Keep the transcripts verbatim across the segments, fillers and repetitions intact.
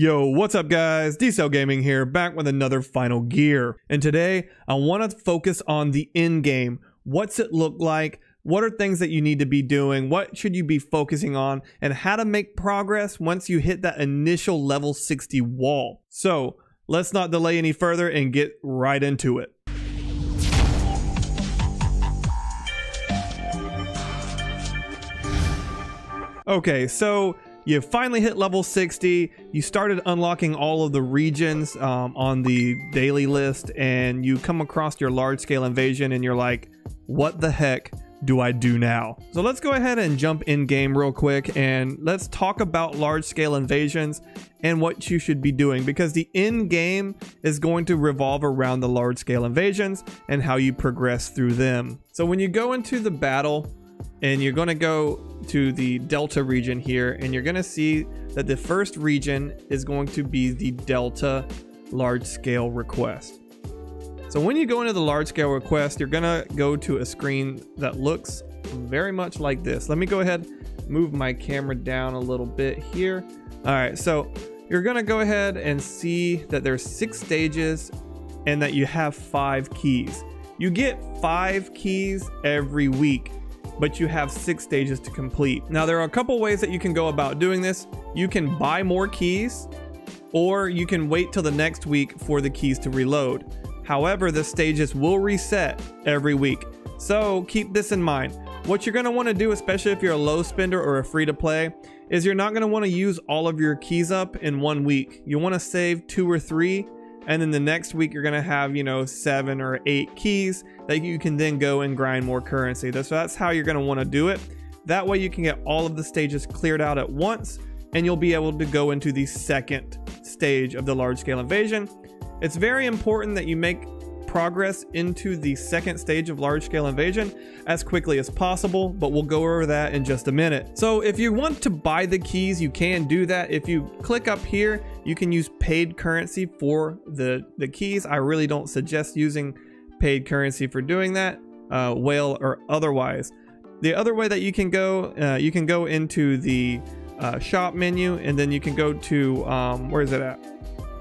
Yo, what's up guys? D-Cell Gaming here, back with another Final Gear. And today, I want to focus on the end game. What's it look like? What are things that you need to be doing? What should you be focusing on? And how to make progress once you hit that initial level sixty wall. So, let's not delay any further and get right into it. Okay, so you finally hit level sixty, you started unlocking all of the regions um, on the daily list, and you come across your large-scale invasion and you're like, what the heck do I do now? So let's go ahead and jump in game real quick and let's talk about large-scale invasions and what you should be doing, because the end game is going to revolve around the large-scale invasions and how you progress through them. So when you go into the battle, and you're going to go to the Delta region here, and you're going to see that the first region is going to be the Delta large scale request. So when you go into the large scale request, you're going to go to a screen that looks very much like this. Let me go ahead, move my camera down a little bit here. All right, so you're going to go ahead and see that there's six stages and that you have five keys. You get five keys every week, but you have six stages to complete. Now, there are a couple ways that you can go about doing this. You can buy more keys, or you can wait till the next week for the keys to reload. However, the stages will reset every week. So keep this in mind. What you're gonna wanna do, especially if you're a low spender or a free to play, is you're not gonna wanna use all of your keys up in one week. You wanna save two or three, and then the next week you're gonna have, you know, seven or eight keys that you can then go and grind more currency. So that's how you're gonna wanna do it. That way you can get all of the stages cleared out at once, and you'll be able to go into the second stage of the large scale invasion. It's very important that you make progress into the second stage of large scale invasion as quickly as possible, but we'll go over that in just a minute. So if you want to buy the keys, you can do that. If you click up here, you can use paid currency for the, the keys. I really don't suggest using paid currency for doing that, uh, whale or otherwise. The other way that you can go, uh, you can go into the uh, shop menu, and then you can go to, um, where is it at?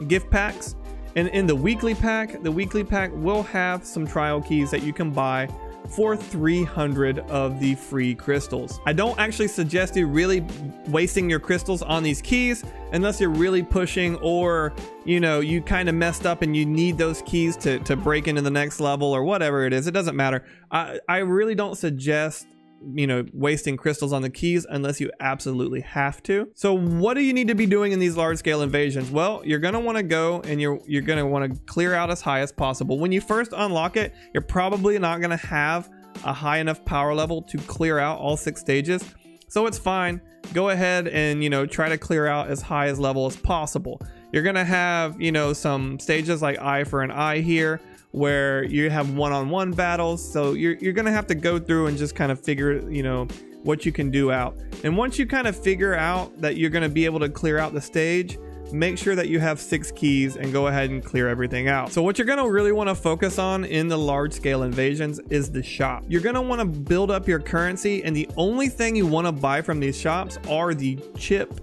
Gift packs. And in the weekly pack, the weekly pack will have some trial keys that you can buy for three hundred of the free crystals. I don't actually suggest you really wasting your crystals on these keys unless you're really pushing, or you know, you kind of messed up and you need those keys to, to break into the next level or whatever it is. It doesn't matter. I, I really don't suggest, you know, wasting crystals on the keys unless you absolutely have to. So what do you need to be doing in these large scale invasions? Well, you're going to want to go and you're you're going to want to clear out as high as possible. When you first unlock it, you're probably not going to have a high enough power level to clear out all six stages. So it's fine. Go ahead and, you know, try to clear out as high as level as possible. You're going to have, you know, some stages like Eye for an Eye here, where you have one-on-one battles. So you're, you're gonna have to go through and just kind of figure, you know, what you can do out. And once you kind of figure out that you're gonna be able to clear out the stage, make sure that you have six keys and go ahead and clear everything out. So what you're gonna really wanna focus on in the large scale invasions is the shop. You're gonna wanna build up your currency, and the only thing you wanna buy from these shops are the chip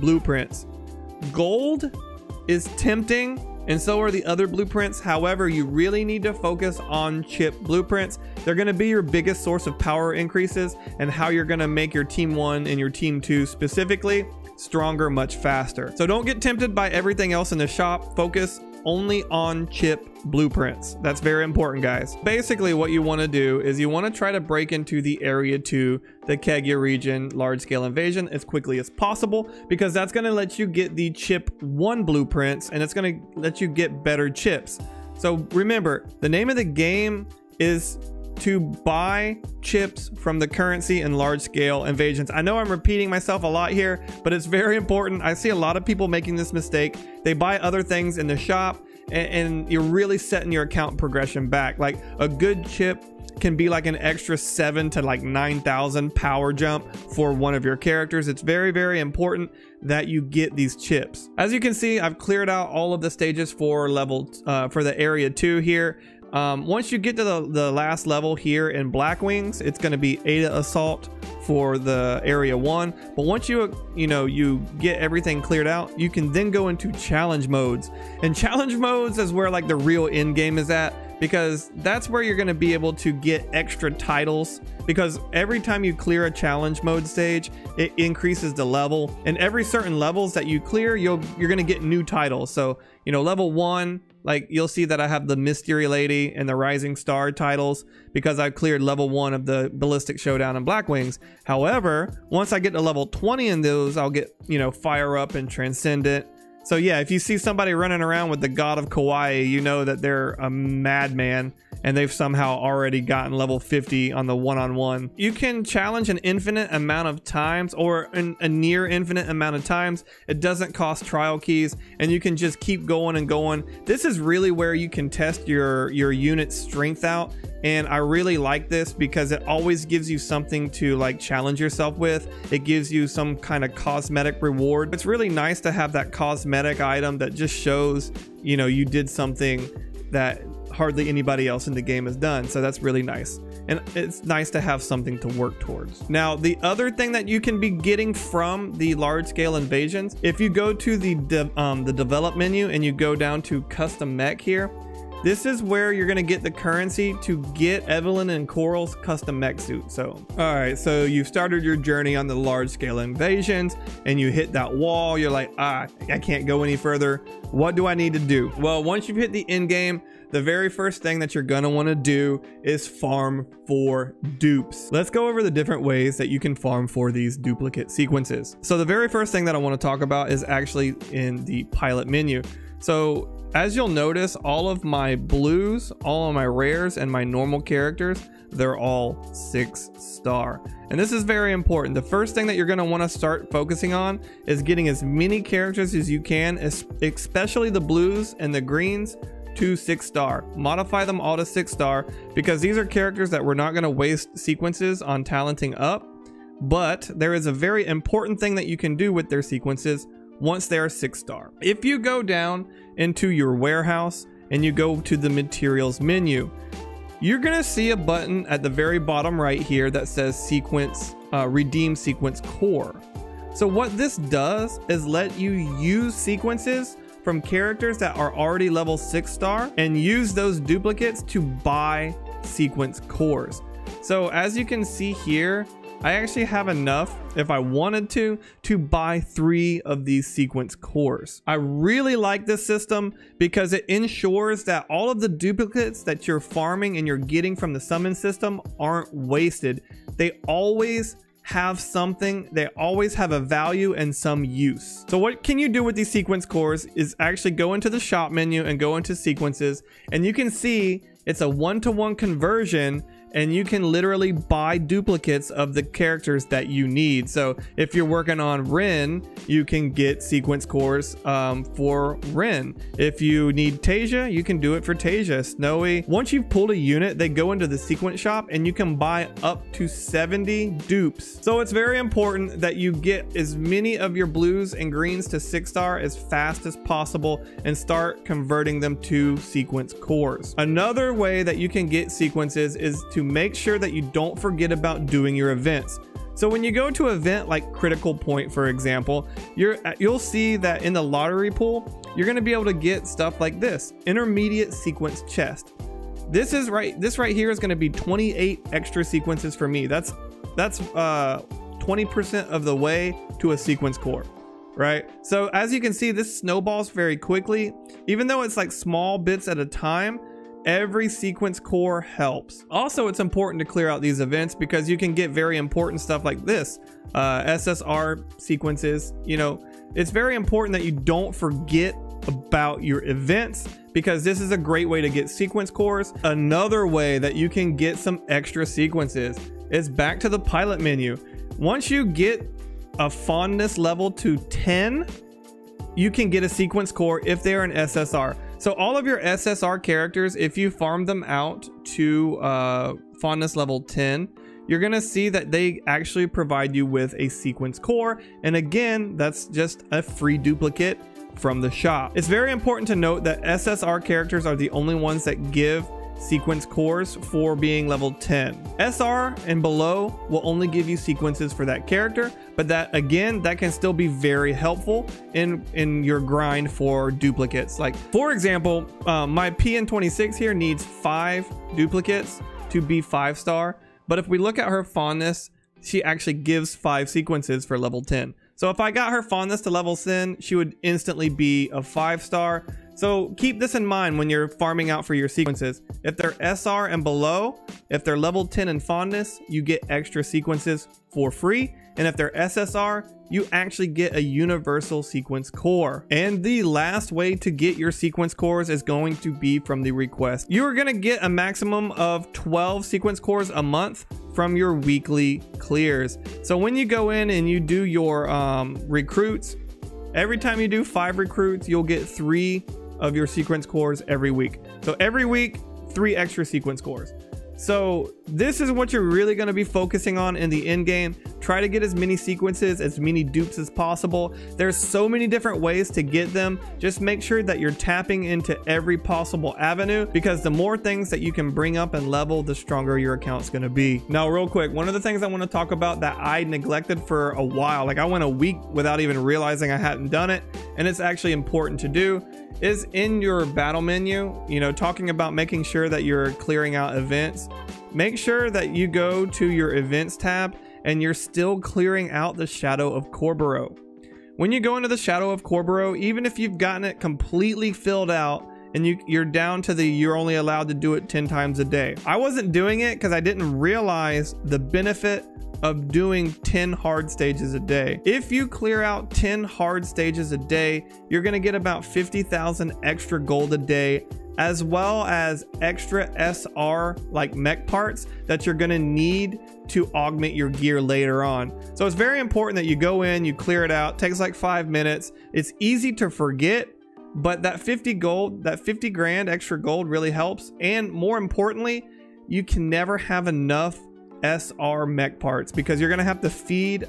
blueprints. Gold is tempting, and so are the other blueprints. However, you really need to focus on chip blueprints. They're gonna be your biggest source of power increases and how you're gonna make your team one and your team two specifically stronger much faster. So don't get tempted by everything else in the shop. Focus only on chip blueprints. That's very important, guys. Basically, what you wanna do is you wanna try to break into the area two, the Kegya region, large scale invasion as quickly as possible, because that's gonna let you get the chip one blueprints, and it's gonna let you get better chips. So remember, the name of the game is to buy chips from the currency in large scale invasions. I know I'm repeating myself a lot here, but it's very important. I see a lot of people making this mistake. They buy other things in the shop, and, and you're really setting your account progression back. Like, a good chip can be like an extra seven to like nine thousand power jump for one of your characters. It's very, very important that you get these chips. As you can see, I've cleared out all of the stages for level, uh, for the area two here. Um, once you get to the, the last level here in Black Wings, it's going to be A D A Assault for the area one. But once you, you know, you get everything cleared out, you can then go into challenge modes. And challenge modes is where like the real end game is at, because that's where you're going to be able to get extra titles, because every time you clear a challenge mode stage, it increases the level, and every certain levels that you clear, you'll, you're going to get new titles. So, you know, level one, like you'll see that I have the Mystery Lady and the Rising Star titles because I cleared level one of the Ballistic Showdown and Black Wings. However, once I get to level twenty in those, I'll get, you know, Fire Up and Transcendent. So yeah, if you see somebody running around with the God of Kawaii, you know that they're a madman and they've somehow already gotten level fifty on the one-on-one. You can challenge an infinite amount of times, or an, a near infinite amount of times. It doesn't cost trial keys, and you can just keep going and going. This is really where you can test your, your unit's strength out. And I really like this because it always gives you something to like challenge yourself with. It gives you some kind of cosmetic reward. It's really nice to have that cosmetic item that just shows, you know, you did something that hardly anybody else in the game has done. So that's really nice. And it's nice to have something to work towards. Now, the other thing that you can be getting from the large scale invasions, if you go to the, de um, the develop menu and you go down to custom mech here, this is where you're gonna get the currency to get Evelyn and Coral's custom mech suit. So, all right, so you've started your journey on the large scale invasions and you hit that wall. You're like, ah, I can't go any further. What do I need to do? Well, once you've hit the end game, the very first thing that you're gonna wanna do is farm for dupes. Let's go over the different ways that you can farm for these duplicate sequences. So the very first thing that I wanna talk about is actually in the pilot menu. So, as you'll notice, all of my blues, all of my rares, and my normal characters, they're all six star. And this is very important. The first thing that you're gonna wanna start focusing on is getting as many characters as you can, especially the blues and the greens, to six star. Modify them all to six star because these are characters that we're not gonna waste sequences on talenting up, but there is a very important thing that you can do with their sequences once they are six star. If you go down into your warehouse and you go to the materials menu, you're gonna see a button at the very bottom right here that says sequence, uh, redeem sequence core. So what this does is let you use sequences from characters that are already level six star and use those duplicates to buy sequence cores. So as you can see here, I actually have enough, if I wanted to, to buy three of these sequence cores. I really like this system because it ensures that all of the duplicates that you're farming and you're getting from the summon system aren't wasted. They always have something, they always have a value and some use. So what can you do with these sequence cores is actually go into the shop menu and go into sequences, and you can see it's a one-to-one conversion, and you can literally buy duplicates of the characters that you need. So if you're working on Rin, you can get sequence cores um, for Rin. If you need Tasia, you can do it for Tasia, Snowy. Once you've pulled a unit, they go into the sequence shop and you can buy up to seventy dupes. So it's very important that you get as many of your blues and greens to six star as fast as possible and start converting them to sequence cores. Another way that you can get sequences is to make sure that you don't forget about doing your events. So when you go to an event like Critical Point, for example, you're, you'll see that in the lottery pool, you're gonna be able to get stuff like this, intermediate sequence chest. This is right, this right here is gonna be twenty-eight extra sequences for me. That's, that's uh, twenty percent of the way to a sequence core, right? So as you can see, this snowballs very quickly. Even though it's like small bits at a time, every sequence core helps. Also, it's important to clear out these events because you can get very important stuff like this, uh, S S R sequences. You know, it's very important that you don't forget about your events because this is a great way to get sequence cores. Another way that you can get some extra sequences is back to the pilot menu. Once you get a fondness level to ten, you can get a sequence core if they're an S S R. So all of your S S R characters, if you farm them out to uh, fondness level ten, you're gonna see that they actually provide you with a sequence core. And again, that's just a free duplicate from the shop. It's very important to note that S S R characters are the only ones that give sequence cores for being level ten. S R and below will only give you sequences for that character, but that again, that can still be very helpful in in your grind for duplicates. Like for example, uh, my P N twenty-six here needs five duplicates to be five star, but if we look at her fondness, she actually gives five sequences for level ten. So if I got her fondness to level ten, she would instantly be a five star. So keep this in mind when you're farming out for your sequences. If they're S R and below, if they're level ten and fondness, you get extra sequences for free. And if they're S S R, you actually get a universal sequence core. And the last way to get your sequence cores is going to be from the request. You're gonna get a maximum of twelve sequence cores a month from your weekly clears. So when you go in and you do your um, recruits, every time you do five recruits, you'll get three of your sequence cores every week. So every week, three extra sequence cores. So this is what you're really going to be focusing on in the end game. Try to get as many sequences, as many dupes as possible. There's so many different ways to get them. Just make sure that you're tapping into every possible avenue, because the more things that you can bring up and level, the stronger your account's going to be. Now, real quick, one of the things I want to talk about that I neglected for a while, like I went a week without even realizing I hadn't done it, and it's actually important to do, is in your battle menu, you know, talking about making sure that you're clearing out events, make sure that you go to your events tab and you're still clearing out the Shadow of Corbero. When you go into the Shadow of Corbero, even if you've gotten it completely filled out and you, you're down to the you're only allowed to do it ten times a day. I wasn't doing it because I didn't realize the benefit of doing ten hard stages a day. If you clear out ten hard stages a day, you're gonna get about fifty thousand extra gold a day, as well as extra S R like mech parts that you're gonna need to augment your gear later on. So it's very important that you go in, you clear it out, it takes like five minutes. It's easy to forget, but that fifty gold, that fifty grand extra gold really helps. And more importantly, you can never have enough S R mech parts, because you're going to have to feed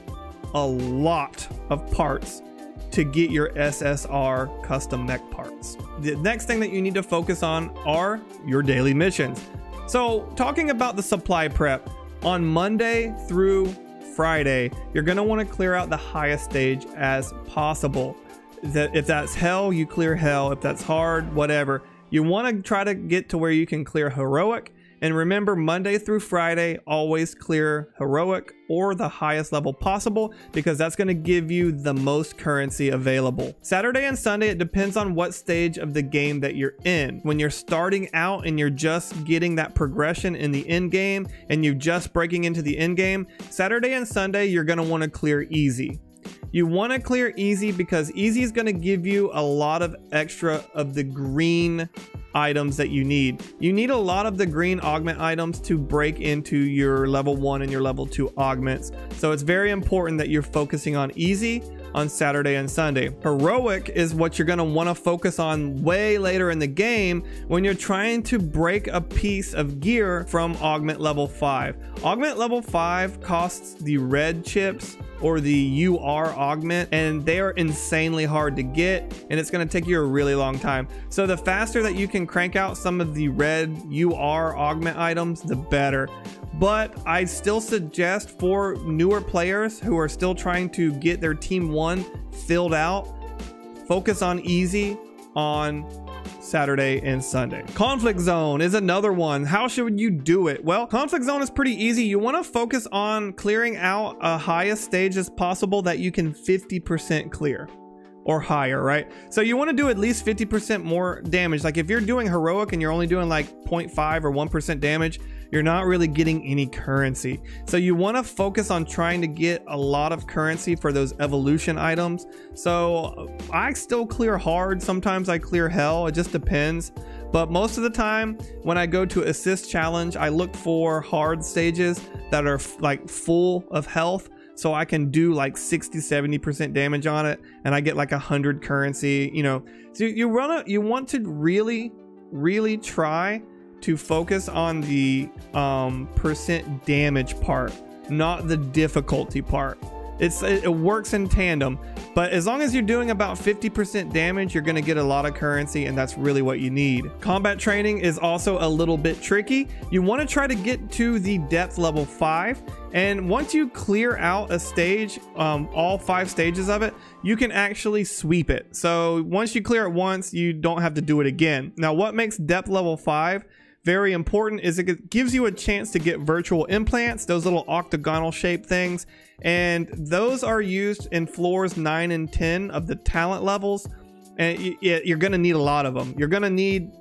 a lot of parts to get your S S R custom mech parts. The next thing that you need to focus on are your daily missions. So talking about the supply prep, on Monday through Friday, you're going to want to clear out the highest stage as possible. That if that's hell, you clear hell. If that's hard, whatever. You want to try to get to where you can clear heroic. And remember, Monday through Friday, always clear heroic or the highest level possible, because that's going to give you the most currency available. Saturday and Sunday, it depends on what stage of the game that you're in. When you're starting out and you're just getting that progression in the end game and you're just breaking into the end game, Saturday and Sunday, you're going to want to clear easy. You want to clear easy because easy is going to give you a lot of extra of the green items that you need. You need a lot of the green augment items to break into your level one and your level two augments. So it's very important that you're focusing on easy on Saturday and Sunday. Heroic is what you're going to want to focus on way later in the game when you're trying to break a piece of gear from augment level five. Augment level five costs the red chips or the U R augment, and they are insanely hard to get, and it's going to take you a really long time. So the faster that you can crank out some of the red U R augment items, the better. But I still suggest for newer players who are still trying to get their team one filled out, focus on easy on Saturday and Sunday. Conflict zone is another one. How should you do it? Well, conflict zone is pretty easy. You want to focus on clearing out a highest stage as possible that you can fifty percent clear or higher, right? So you want to do at least fifty percent more damage. Like if you're doing heroic and you're only doing like zero point five or one percent damage, you're not really getting any currency. So you want to focus on trying to get a lot of currency for those evolution items. So I still clear hard. Sometimes I clear hell. It just depends. But most of the time when I go to assist challenge, I look for hard stages that are like full of health, so I can do like sixty, seventy percent damage on it. And I get like a hundred currency, you know, so you run a, you want to really, really try to focus on the um, percent damage part, not the difficulty part. It's, it works in tandem, but as long as you're doing about fifty percent damage, you're gonna get a lot of currency, and that's really what you need. Combat training is also a little bit tricky. You wanna try to get to the depth level five, and once you clear out a stage, um, all five stages of it, you can actually sweep it. So once you clear it once, you don't have to do it again. Now, what makes depth level five very important is it gives you a chance to get virtual implants, those little octagonal shaped things, and those are used in floors nine and ten of the talent levels, and you're gonna need a lot of them. You're gonna need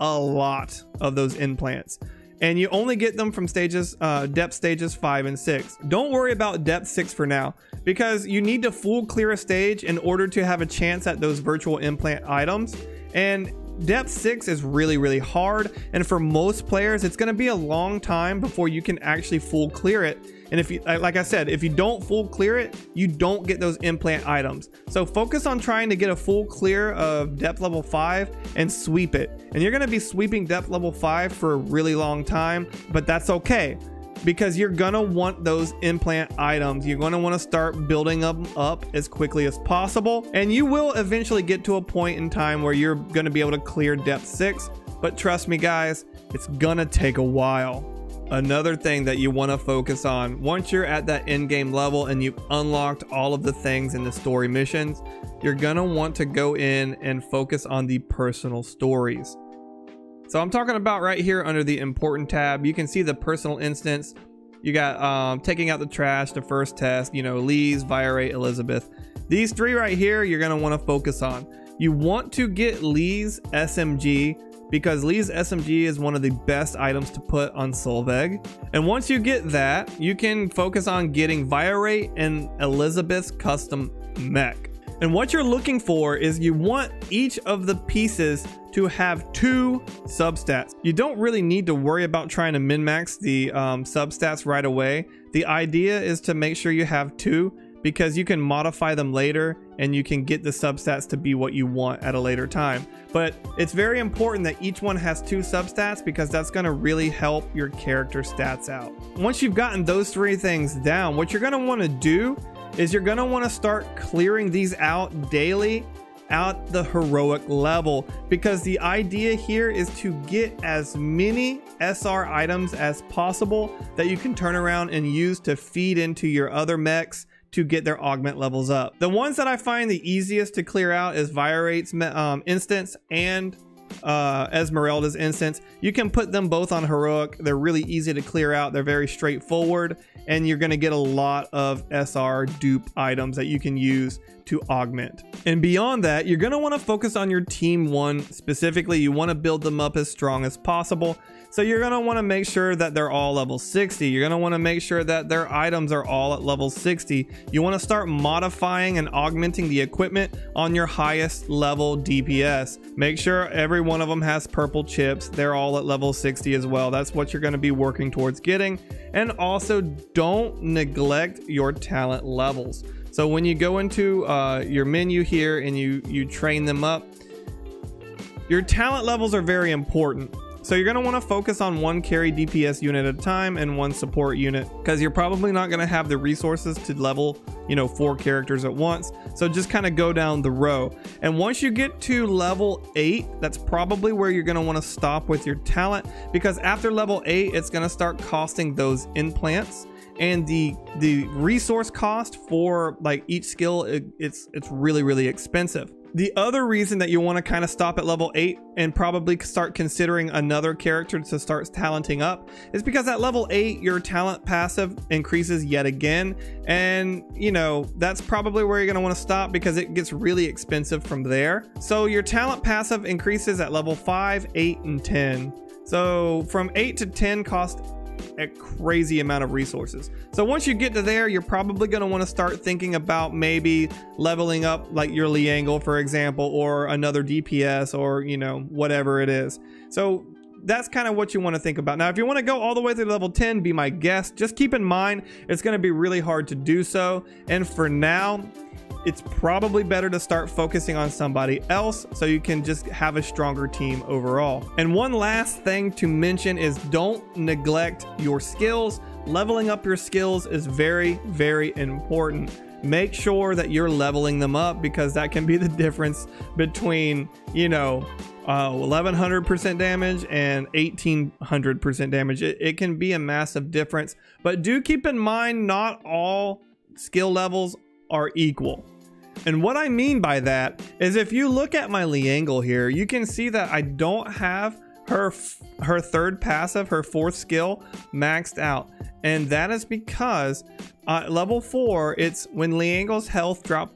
a lot of those implants, and you only get them from stages, uh, depth stages five and six. Don't worry about depth six for now, because you need to full clear a stage in order to have a chance at those virtual implant items. And depth six is really, really hard. And for most players, it's gonna be a long time before you can actually full clear it. And if you, like I said, if you don't full clear it, you don't get those implant items. So focus on trying to get a full clear of depth level five and sweep it. And you're gonna be sweeping depth level five for a really long time, but that's okay, because you're gonna want those implant items. You're gonna wanna start building them up as quickly as possible. And you will eventually get to a point in time where you're gonna be able to clear depth six, but trust me guys, it's gonna take a while. Another thing that you wanna focus on, once you're at that end game level and you've unlocked all of the things in the story missions, you're gonna want to go in and focus on the personal stories. So I'm talking about right here under the important tab, you can see the personal instance. You got um, taking out the trash, the first test, you know, Lee's, Viorate, Elizabeth. These three right here, you're gonna wanna focus on. You want to get Lee's S M G, because Lee's S M G is one of the best items to put on Solveig. And once you get that, you can focus on getting Viorate and Elizabeth's custom mech. And what you're looking for is you want each of the pieces to have two substats. You don't really need to worry about trying to min-max the um, substats right away. The idea is to make sure you have two, because you can modify them later and you can get the substats to be what you want at a later time. But it's very important that each one has two substats, because that's gonna really help your character stats out. Once you've gotten those three things down, what you're gonna wanna do is you're gonna wanna start clearing these out daily at the heroic level, because the idea here is to get as many S R items as possible that you can turn around and use to feed into your other mechs to get their augment levels up. The ones that I find the easiest to clear out is Viorate's um, instance and uh, Esmeralda's instance. You can put them both on heroic. They're really easy to clear out. They're very straightforward, and you're gonna get a lot of S R dupe items that you can use to augment. And beyond that, you're gonna wanna focus on your team one specifically. You wanna build them up as strong as possible. So you're gonna wanna make sure that they're all level sixty. You're gonna wanna make sure that their items are all at level sixty. You wanna start modifying and augmenting the equipment on your highest level D P S. Make sure every one of them has purple chips. They're all at level sixty as well. That's what you're gonna be working towards getting. And also don't neglect your talent levels. So when you go into uh, your menu here and you, you train them up, your talent levels are very important. So you're gonna wanna focus on one carry D P S unit at a time and one support unit, because you're probably not gonna have the resources to level, you know, four characters at once. So just kinda go down the row. And once you get to level eight, that's probably where you're gonna wanna stop with your talent, because after level eight, it's gonna start costing those implants. And the the resource cost for like each skill, it, it's it's really really expensive. The other reason that you want to kind of stop at level eight and probably start considering another character to start talenting up is because at level eight your talent passive increases yet again, and you know that's probably where you're going to want to stop, because it gets really expensive from there. So your talent passive increases at level five, eight, and ten. So from eight to ten cost a crazy amount of resources. So once you get to there, you're probably going to want to start thinking about maybe leveling up like your Liangle, for example, or another D P S, or you know whatever it is. So that's kind of what you want to think about. Now, if you want to go all the way through level ten, be my guest. Just keep in mind, it's going to be really hard to do so. And for now, it's probably better to start focusing on somebody else so you can just have a stronger team overall. And one last thing to mention is don't neglect your skills. leveling up your skills is very, very important. Make sure that you're leveling them up, because that can be the difference between, you know, uh, eleven hundred percent damage and eighteen hundred percent damage. It, it can be a massive difference, but do keep in mind, not all skill levels are equal. And what I mean by that is, if you look at my Liangle here, you can see that I don't have her her third passive, her fourth skill, maxed out. And that is because at uh, level four, it's when Liangle's health drop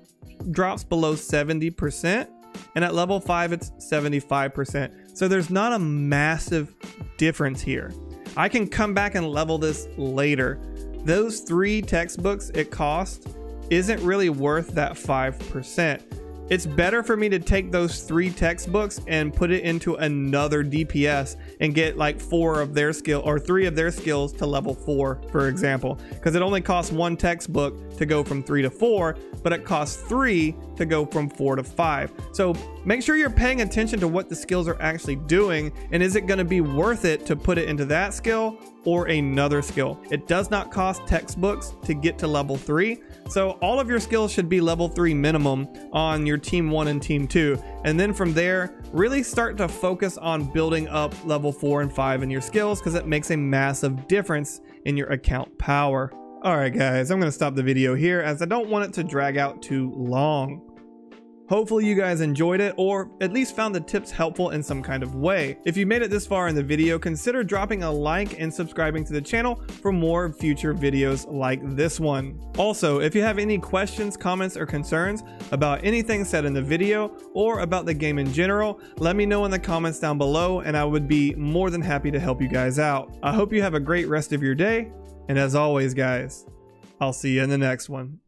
drops below seventy percent, and at level five it's seventy-five percent. So there's not a massive difference here. I can come back and level this later. Those three textbooks it cost isn't really worth that five percent. It's better for me to take those three textbooks and put it into another D P S and get like four of their skill or three of their skills to level four, for example, because it only costs one textbook to go from three to four, but it costs three to go from four to five. So make sure you're paying attention to what the skills are actually doing, and is it going to be worth it to put it into that skill or another skill. It does not cost textbooks to get to level three. So all of your skills should be level three minimum on your team one and team two. And then from there, really start to focus on building up level four and five in your skills, because it makes a massive difference in your account power. All right, guys, I'm gonna stop the video here as I don't want it to drag out too long. Hopefully you guys enjoyed it, or at least found the tips helpful in some kind of way. If you made it this far in the video, consider dropping a like and subscribing to the channel for more future videos like this one. Also, if you have any questions, comments, or concerns about anything said in the video or about the game in general, let me know in the comments down below, and I would be more than happy to help you guys out. I hope you have a great rest of your day, and as always, guys, I'll see you in the next one.